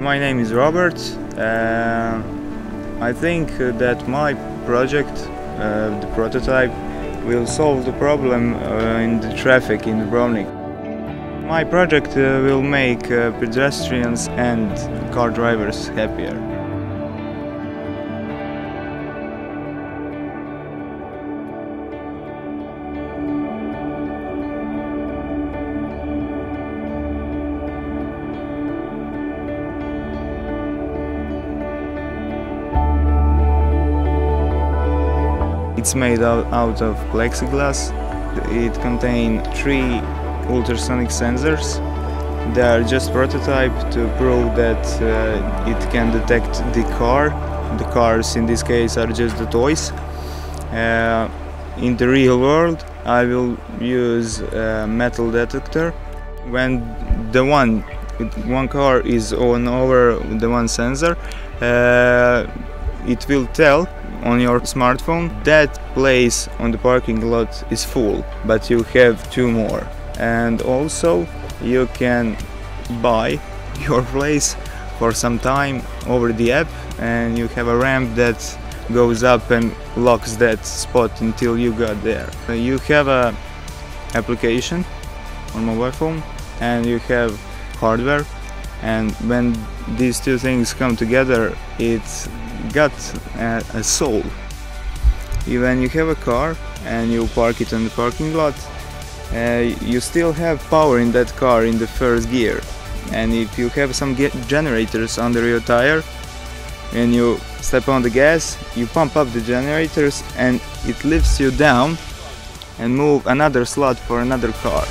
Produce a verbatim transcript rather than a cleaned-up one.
My name is Robert. Uh, I think that my project, uh, the prototype, will solve the problem uh, in the traffic in Dubrovnik. My project uh, will make uh, pedestrians and car drivers happier. It's made out of plexiglass. It contains three ultrasonic sensors. They are just prototype to prove that uh, it can detect the car. The cars in this case are just the toys. Uh, in the real world I will use a metal detector. When the one, one car is on over the one sensor, uh, it will tell on your smartphone that place on the parking lot is full, but you have two more. And also you can buy your place for some time over the app, and you have a ramp that goes up and locks that spot until you got there. You have an application on mobile phone and you have hardware, and when these two things come together, it's got a, a soul. When you have a car and you park it on the parking lot, uh, you still have power in that car in the first gear, and if you have some ge generators under your tire and you step on the gas, you pump up the generators and it lifts you down and move another slot for another car.